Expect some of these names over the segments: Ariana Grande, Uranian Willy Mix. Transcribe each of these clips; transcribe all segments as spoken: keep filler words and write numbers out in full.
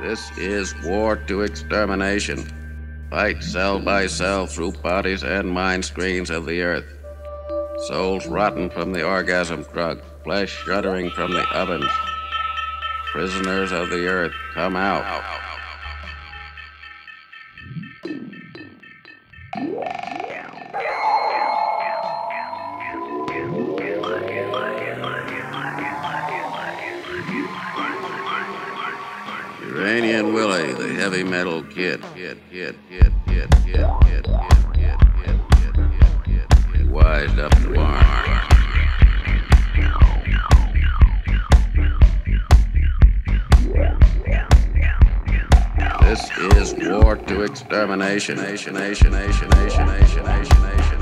This is war to extermination. Fight cell by cell through bodies and mind screens of the earth. Souls rotten from the orgasm drug, flesh shuddering from the ovens. Prisoners of the earth, come out. Uranian Willy, the heavy metal kid, kid, kid, kid, kid, kid, kid, kid, kid, kid, kid, kid, kid, wised up to arms. This is war to extermination. Nation, nation, nation, nation, nation, nation, nation, nation, nation, nation, nation, nation, nation,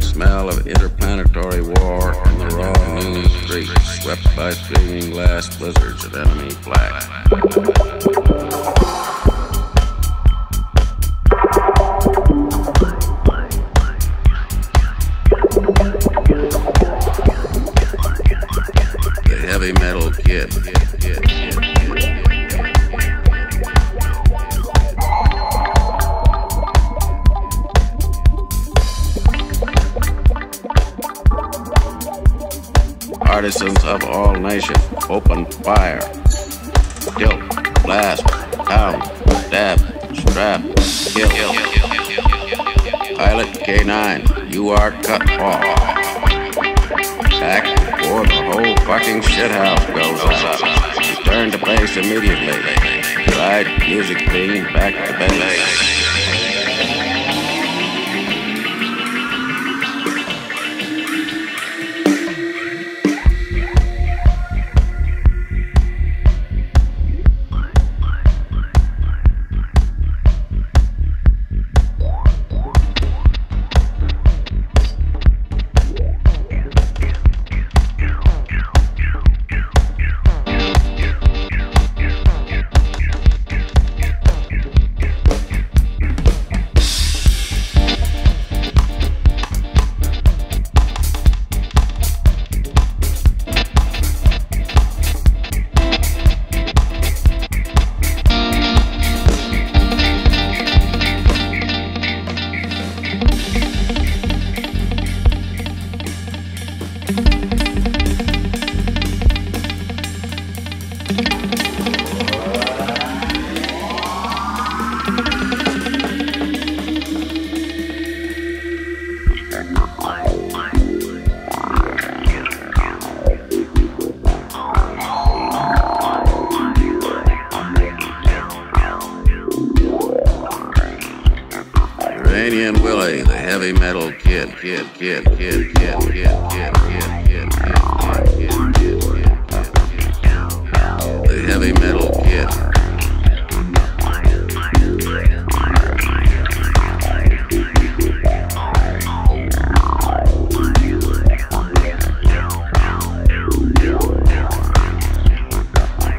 smell of interplanetary war and the raw noon streets swept by streaming glass blizzards of enemy flags. Artisans of all nations, open fire, tilt, blast, down, stab, strap, kill. Pilot K nine, you are cut off. Back before the whole fucking shithouse goes up. Return to place immediately. Ride music theme back to base. Uranian Willy, the heavy metal kid, kid, kid, kid, kid, kid, kid, kid, kid, kid, the heavy metal kid.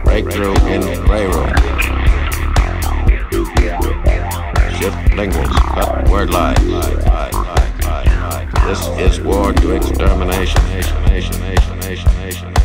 Breakthrough in railroad. Shift language. Cut word line. This is war to extermination. Nation, nation, nation, nation, nation.